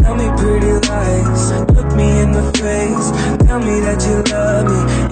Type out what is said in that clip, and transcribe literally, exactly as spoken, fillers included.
Tell me pretty lies, look me in the face, tell me that you love me.